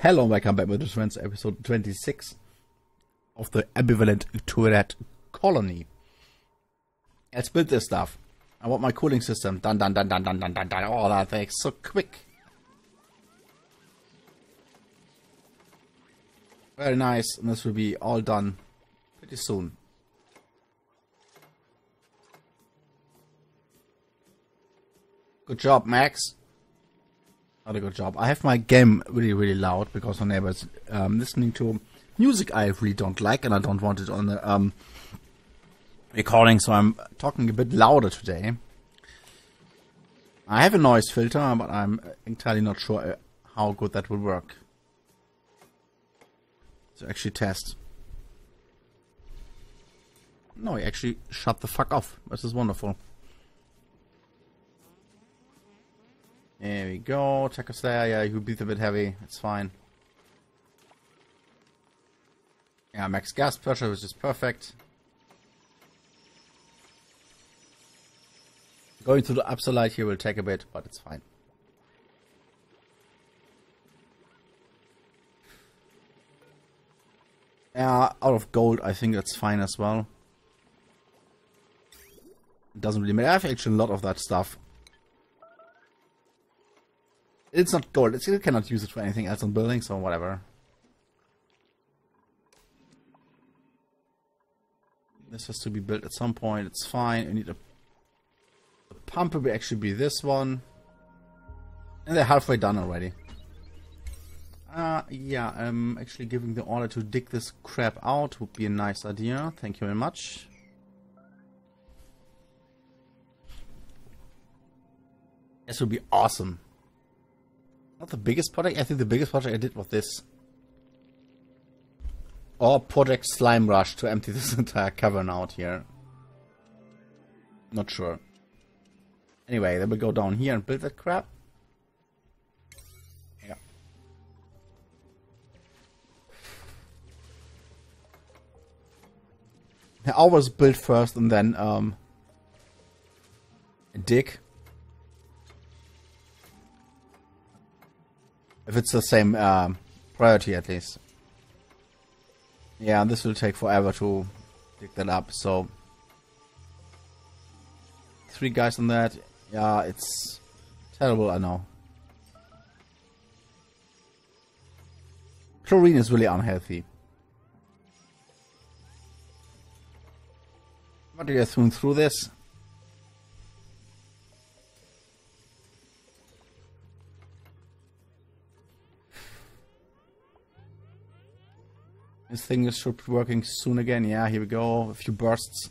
Hello and welcome back, my dear friends, episode 26 of the Ambivalent Tourette Colony. Let's build this stuff. I want my cooling system. Dun dun dun dun dun dun dun dun. Oh, that thing's so quick. Very nice, and this will be all done pretty soon. Good job, Max. Not a good job. I have my game really loud because my neighbor's listening to music I really don't like, and I don't want it on the recording, so I'm talking a bit louder today. I have a noise filter, but I'm entirely not sure how good that will work. So actually test. No, he actually shut the fuck off. This is wonderful. There we go, Taco Slayer, yeah, you beat a bit heavy, it's fine. Yeah, max gas pressure was just perfect. Going through the upsolite here will take a bit, but it's fine. Yeah, out of gold, I think that's fine as well. It doesn't really matter, I have actually a lot of that stuff. It's not gold, you cannot use it for anything else on buildings or whatever. This has to be built at some point, it's fine. You need a pump, will actually be this one. And they're halfway done already. Yeah, I'm actually giving the order to dig this crap out would be a nice idea. Thank you very much. This would be awesome. Not the biggest project. I think the biggest project I did was this. Or Project Slime Rush to empty this entire cavern out here. Not sure. Anyway, then we'll go down here and build that crap. Yeah. I always build first and then dig. If it's the same priority, at least. Yeah, this will take forever to pick that up, so... 3 guys on that. Yeah, it's terrible, I know. Chlorine is really unhealthy. What do you throw through this? This thing should be working soon again. Yeah, here we go. A few bursts.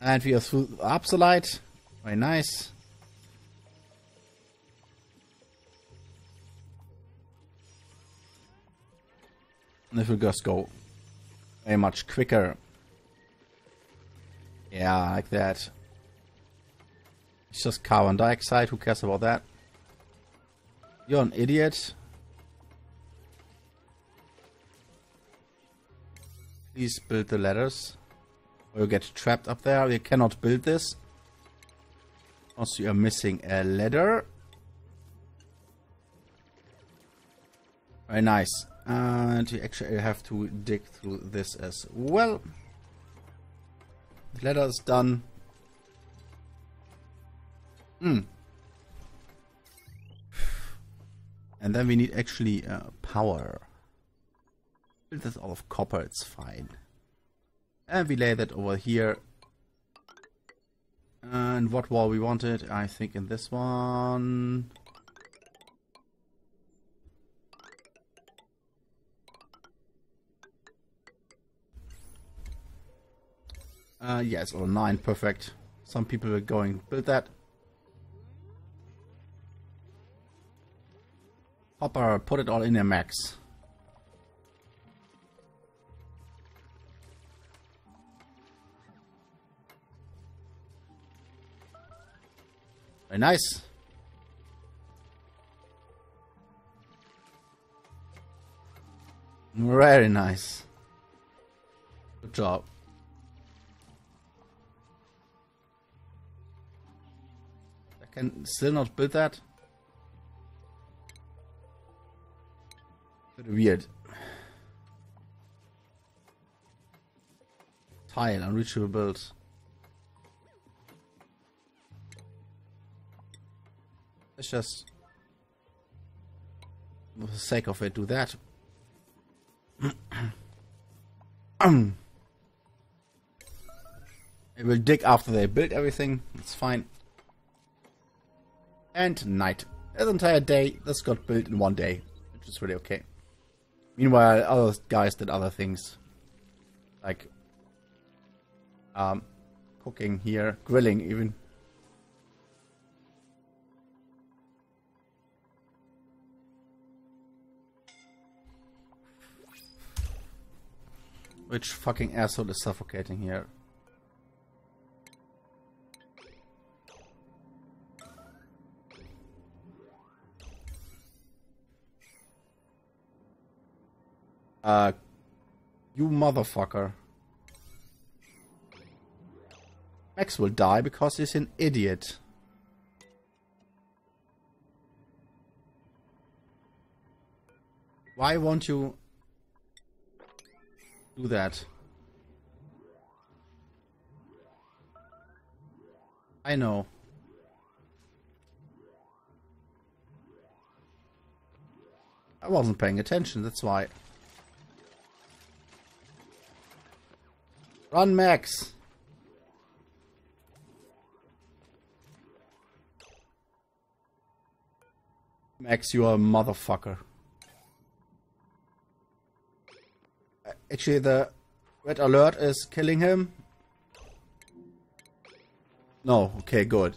And we are through the Upsolite. Very nice. And it will just go very much quicker. Yeah, like that. It's just carbon dioxide. Who cares about that? You're an idiot. Please build the ladders, or you get trapped up there. You cannot build this. Also, you are missing a ladder. Very nice. And you actually have to dig through this as well. The ladder is done. And then we need actually power. That's all of copper, it's fine. And we lay that over here. And what wall we wanted, I think in this one. Yes, or 9, perfect. Some people are going to build that. Copper, put it all in there, Max. Very nice. Very nice. Good job. I can still not build that. Weird. Tile, unreachable build. Let's just, for the sake of it, do that. It will dig after they build everything. It's fine. And night. An entire day. This got built in one day, which is really okay. Meanwhile, other guys did other things, like cooking here, grilling even. Which fucking asshole is suffocating here? You motherfucker. Max will die because he's an idiot. Why won't you do that? I know. I wasn't paying attention, that's why. Run, Max! Max, you are a motherfucker. Actually, the red alert is killing him. No, okay, good.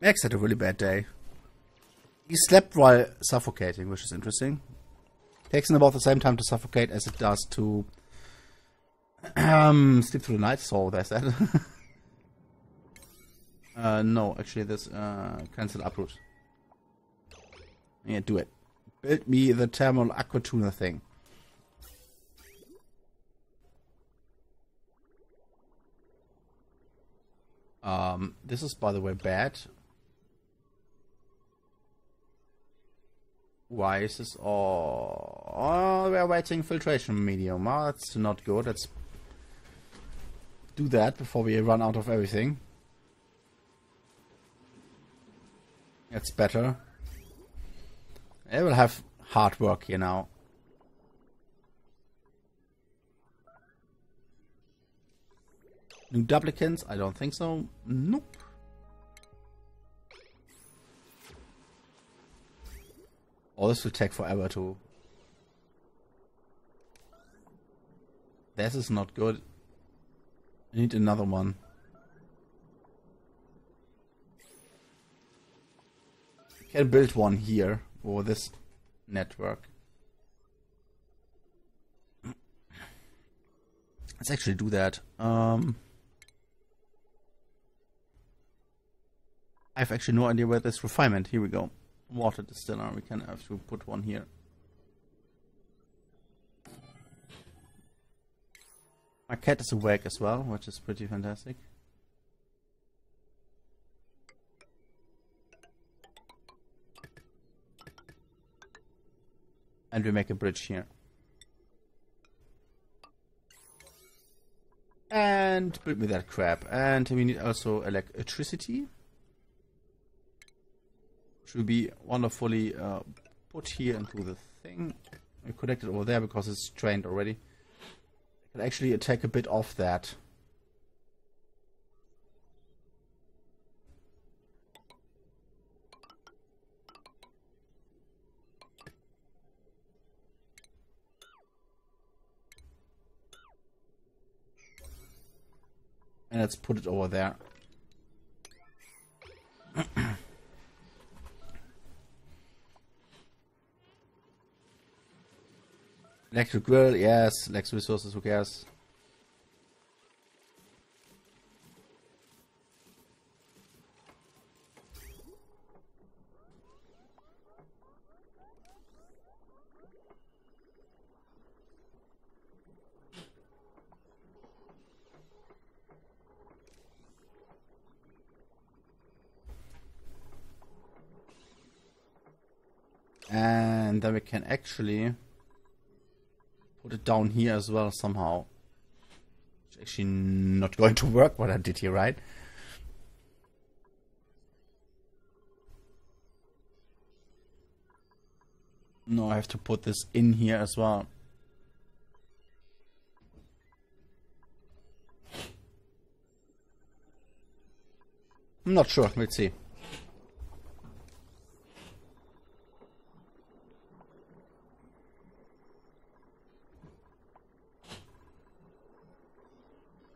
Max had a really bad day. He slept while suffocating, which is interesting. Takes him about the same time to suffocate as it does to sleep through the night, so there's that. No, actually this cancel uproot. Yeah, do it. Build me the thermal aqua tuna thing. This is, by the way, bad. Why is this all... Oh, we're waiting filtration medium. Oh, that's not good. Let's do that before we run out of everything. That's better. I will have hard work here now. New duplicants? I don't think so. Nope. Oh, this will take forever too. This is not good. I need another one. I can build one here for this network. Let's actually do that. I have actually no idea where this refinement. Here we go. Water distiller. We can have to put one here. My cat is awake as well, which is pretty fantastic. And we make a bridge here. And build me that crap. And we need also electricity. Should be wonderfully put here into the thing. We connect it over there because it's trained already. I can actually take a bit off that. And let's put it over there. Electric grill, yes. Electric resources, who cares? And then we can actually put it down here as well somehow. It's actually not going to work what I did here, right? No, I have to put this in here as well. I'm not sure, let's see.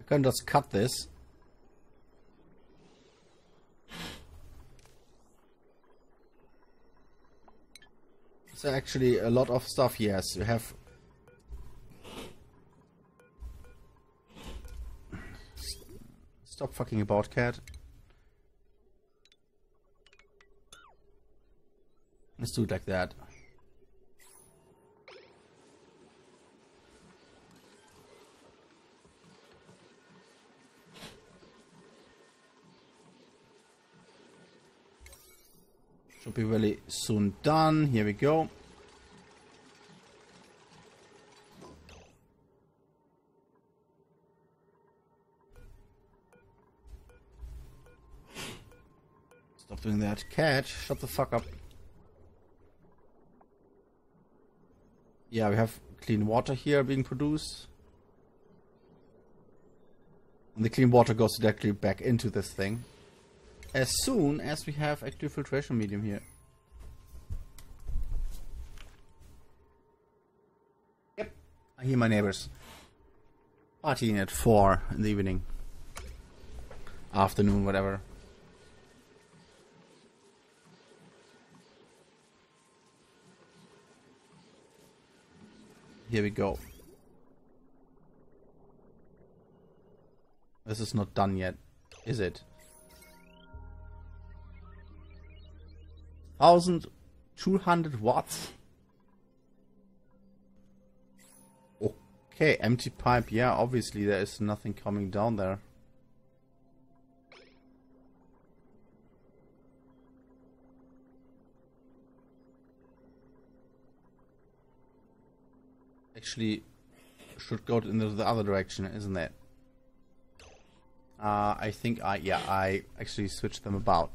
I can just cut this. So actually a lot of stuff, yes, you have stop fucking about, cat. Let's do it like that. Should be really soon done. Here we go. Stop doing that, cat. Shut the fuck up. Yeah, we have clean water here being produced. And the clean water goes directly back into this thing. As soon as we have active filtration medium here. Yep, I hear my neighbors partying at 4 in the evening. Afternoon, whatever. Here we go. This is not done yet, is it? 1200 watts. Okay, empty pipe. Yeah, obviously there is nothing coming down there. Actually should go in the other direction, isn't it? I think I actually switched them about.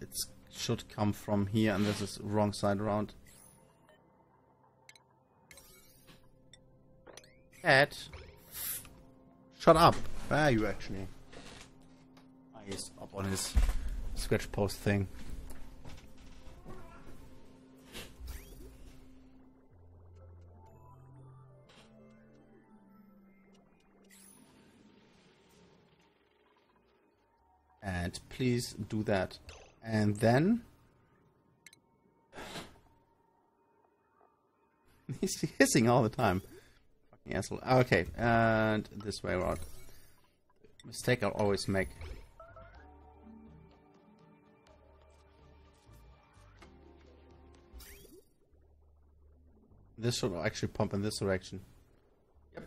It should come from here, and this is wrong side around. Cat, shut up. Where are you actually? Oh, he's up on his scratch post thing. And please do that. And then he's hissing all the time. Fucking asshole. Okay, and this way around. Mistake I'll always make. This should actually pump in this direction. Yep.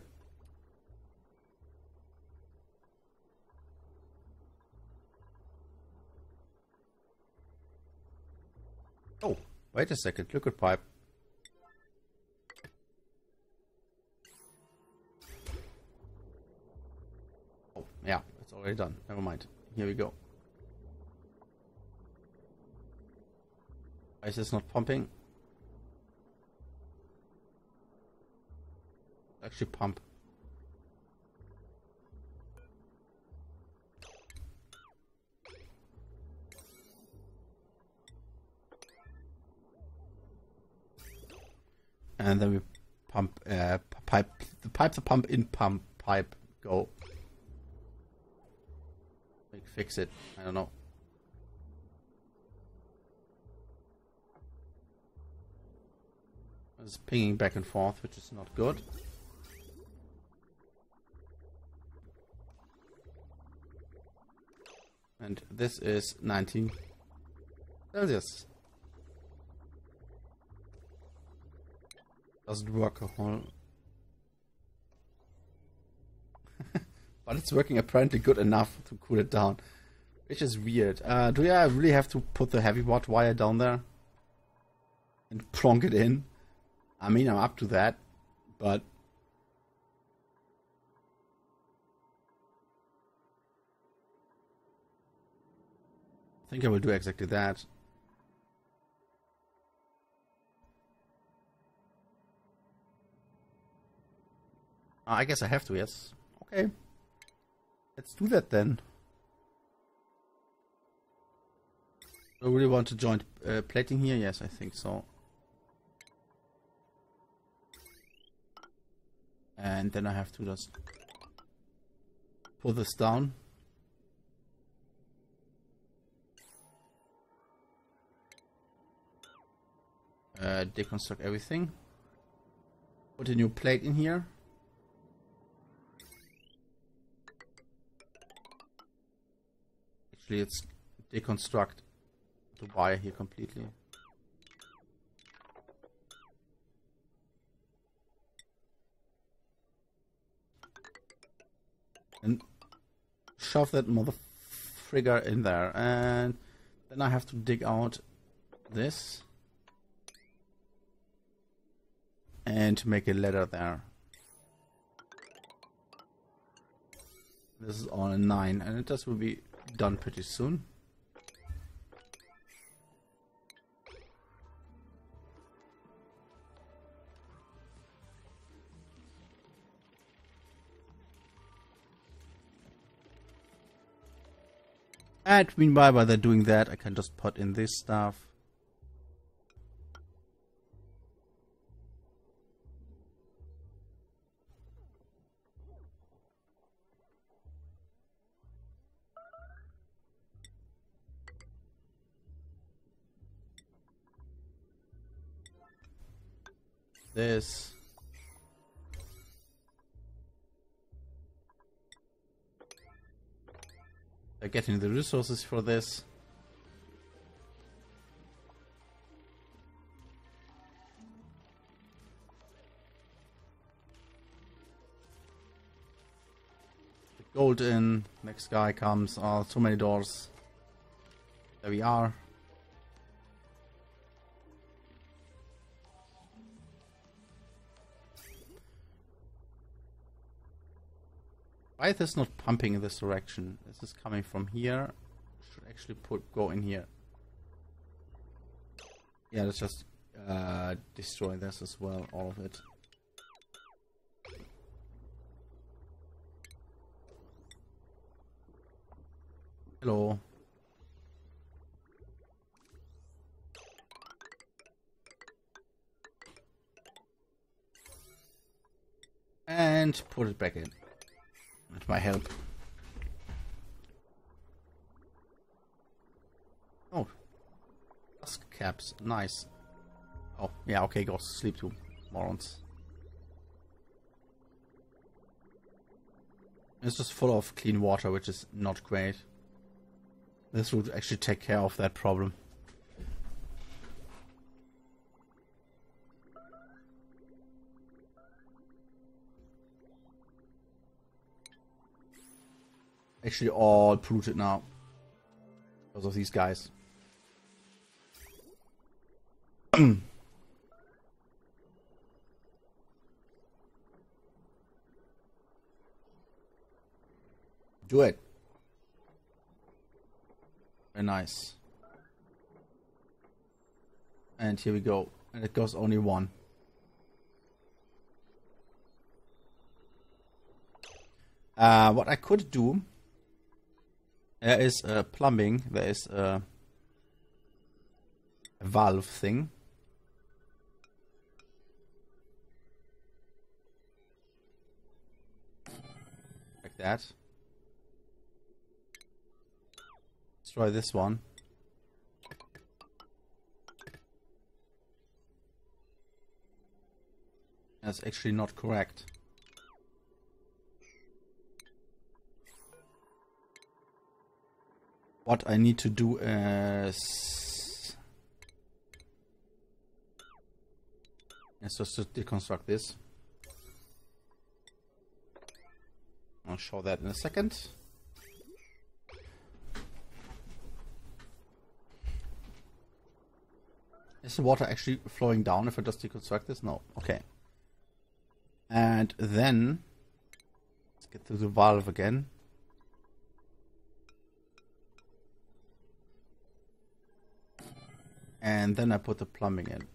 Oh, wait a second. Liquid pipe. Yeah, it's already done. Never mind. Here we go. Why is this not pumping? Actually pump. And then we pump, pipe, the pipe, the pump in pump, pipe, go. Fix it. I don't know. It's pinging back and forth, which is not good. And this is 19 Celsius. Doesn't work a whole But it's working apparently good enough to cool it down, which is weird. Do I really have to put the heavy watt wire down there and plonk it in? I mean, I'm up to that, but I think I will do exactly that. I guess I have to, yes. Okay. Let's do that then. Do I really want to joint plating here? Yes, I think so. And then I have to just pull this down. Deconstruct everything. Put a new plate in here. Actually, it's deconstruct the wire here completely. And shove that motherfrigger in there. And then I have to dig out this. And make a ladder there. This is on a 9, and it just will be done pretty soon. And meanwhile, while they're doing that, I can just put in this stuff. This. They're getting the resources for this. The gold in. Next guy comes. Oh, so many doors. There we are. Why is this not pumping in this direction? This is coming from here. Should actually go in here. Yeah, let's just destroy this as well, all of it. Hello. And put it back in. With my help. Oh. Dust caps. Nice. Oh, yeah, okay, go to sleep too, morons. It's just full of clean water, which is not great. This would actually take care of that problem. Actually all polluted now because of these guys. Do it. Very nice. And here we go. And it goes only one. What I could do, there is plumbing, there is a valve thing. Like that. Let's try this one. That's actually not correct. What I need to do is let's just deconstruct this. I'll show that in a second. Is the water actually flowing down if I just deconstruct this? No. Okay. And then let's get to the valve again. And then I put the plumbing in.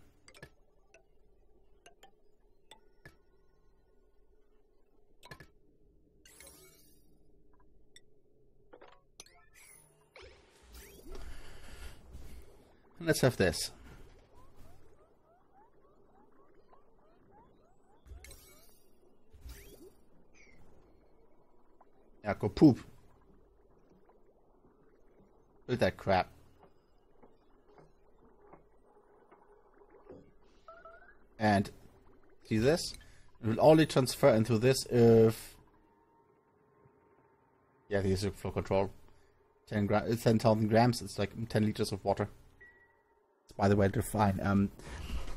Let's have this. Yeah, go poop. Look at that crap. And see this? It will only transfer into this if... Yeah, this is flow control. 10,000 grams, it's like 10 liters of water. By the way, to define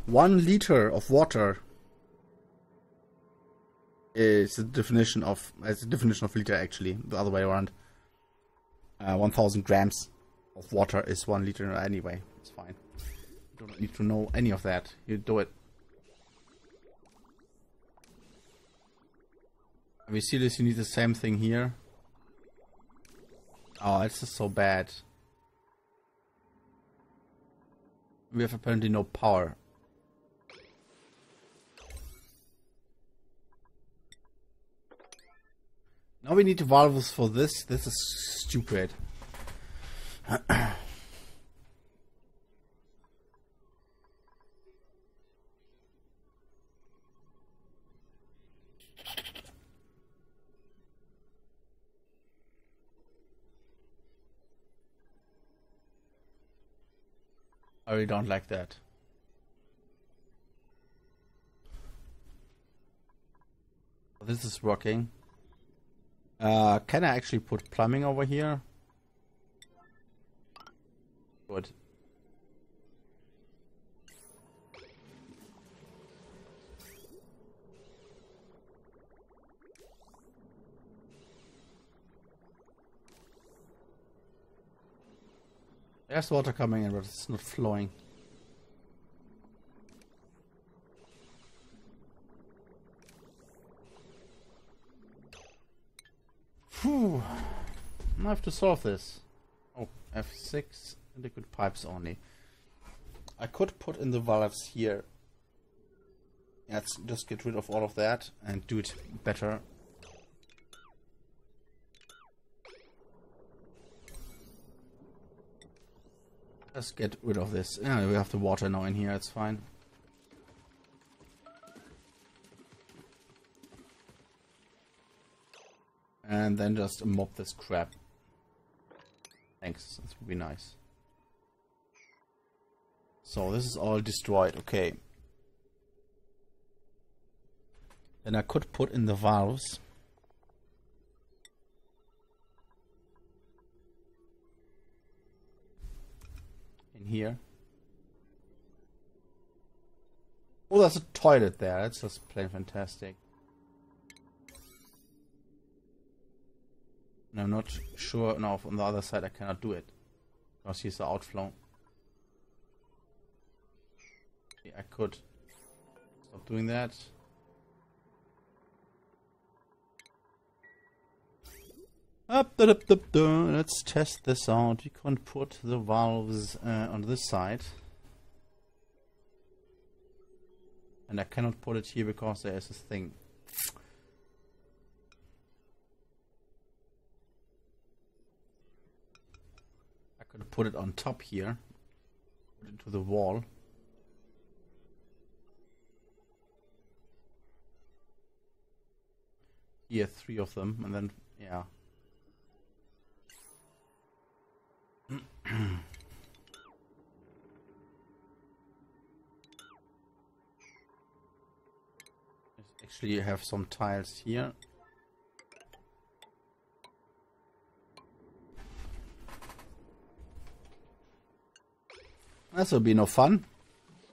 1 liter of water is the definition of liter. Actually, the other way around. 1,000 grams of water is 1 liter anyway. It's fine. You don't need to know any of that. You do it. And we see this. You need the same thing here. Oh, this is so bad. We have apparently no power. Now we need valves for this. This is stupid. I really don't like that. This is working. Can I actually put plumbing over here? Good. There's water coming in, but it's not flowing. Phew. I have to solve this. Oh, F6 liquid pipes only. I could put in the valves here. Let's just get rid of all of that and do it better. Let's get rid of this. Yeah, we have the water now in here, it's fine. And then just mop this crap. Thanks, this would be nice. So this is all destroyed, okay. Then I could put in the valves. Here. Oh, there's a toilet there. That's just plain fantastic. And I'm not sure. No, on the other side I cannot do it. Because here's the outflow. Yeah, I could. Stop doing that. Let's test this out. You can put the valves on this side. And I cannot put it here because there is this thing. I could put it on top here. Put it into the wall. Here, 3 of them. And then, yeah. Actually, you have some tiles here. This will be no fun.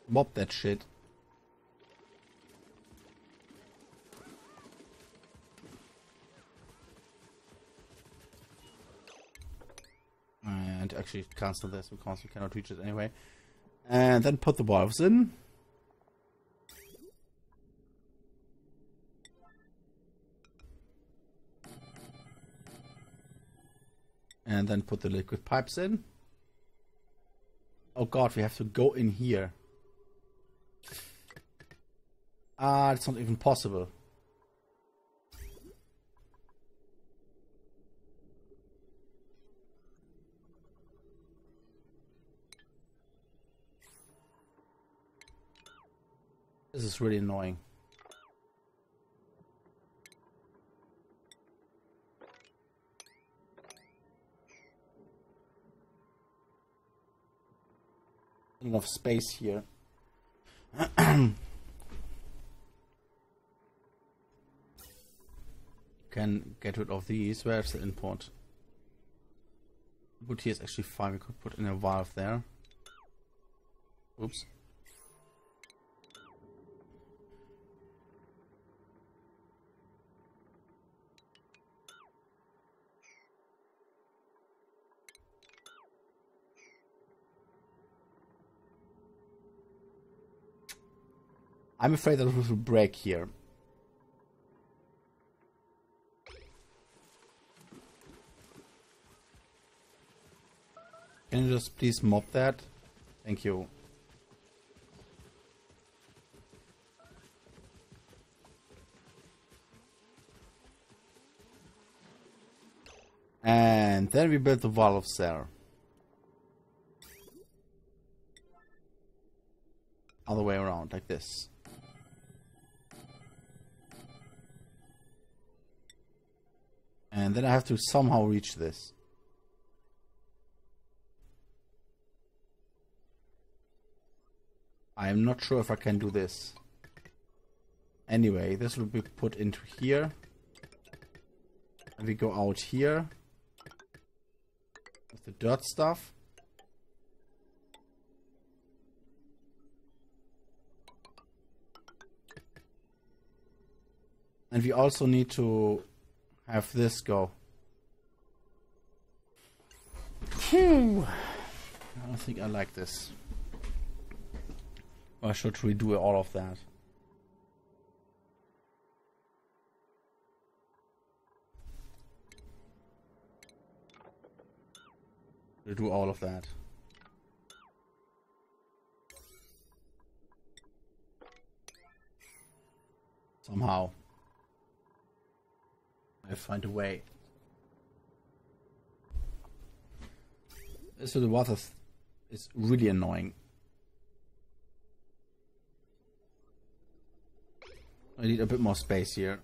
Mop that shit. actually cancel this because we cannot reach it anyway. And then put the valves in. And then put the liquid pipes in. Oh god, we have to go in here. Ah, it's not even possible. This is really annoying. Enough space here. Can get rid of these. Where's the import? Wood here is actually fine. We could put in a valve there. Oops. I'm afraid that it will break here. Can you just please mop that? Thank you. And then we build the valves there. Other way around, like this. And then I have to somehow reach this. I am not sure if I can do this. Anyway, this will be put into here. And we go out here. With the dirt stuff. And we also need to have this go. Phew. I don't think I like this. Or should we do all of that? We do all of that. Somehow. I find a way. So the water is really annoying. I need a bit more space here.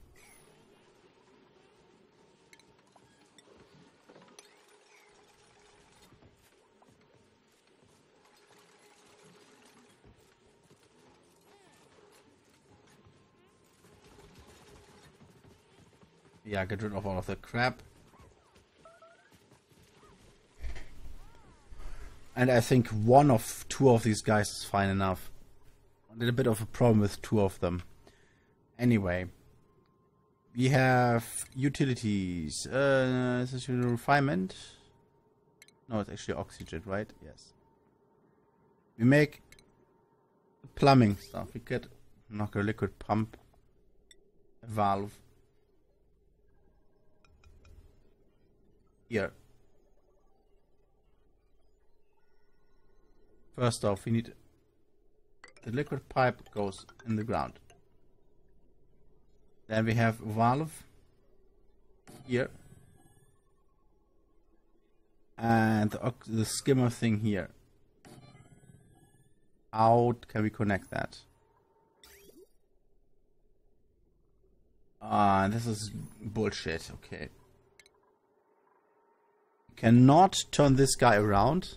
Yeah, get rid of all of the crap. And I think one of two of these guys is fine enough. I did a bit of a problem with two of them. Anyway, we have utilities. Is this refinement? No, it's actually oxygen, right? Yes. We make plumbing stuff. We get knock a liquid pump, a valve. Here. First off, we need the liquid pipe goes in the ground. Then we have valve here. And the skimmer thing here. How can we connect that? This is bullshit, okay. Cannot turn this guy around.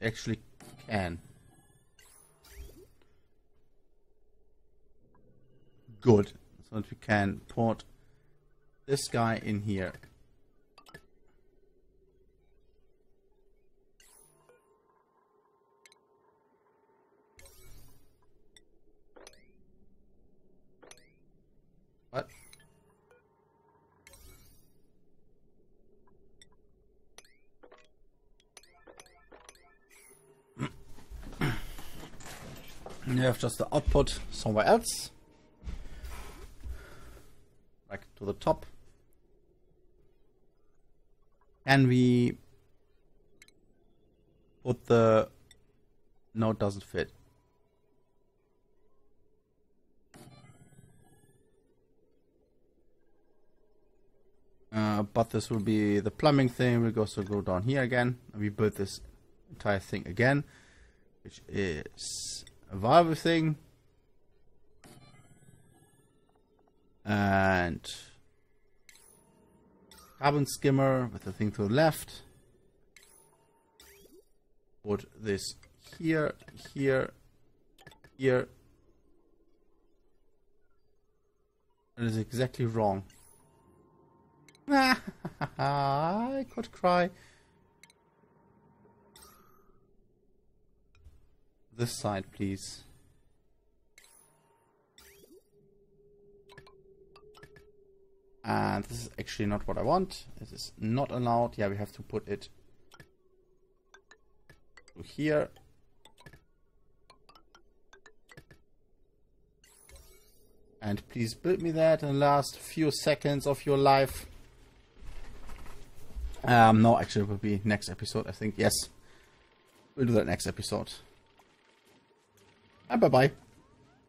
Actually can. Good. So that we can port this guy in here. What? You have just the output somewhere else, like to the top. And we put the node doesn't fit. But this will be the plumbing thing. We'll also go down here again. And we build this entire thing again, which is a valve thing. And carbon skimmer with the thing to the left. Put this here, here, here. That is exactly wrong. I could cry. This side, please. And this is actually not what I want. This is not allowed. Yeah, we have to put it here. And please build me that in the last few seconds of your life. No, actually it will be next episode, I think. Yes, we'll do that next episode. And bye-bye.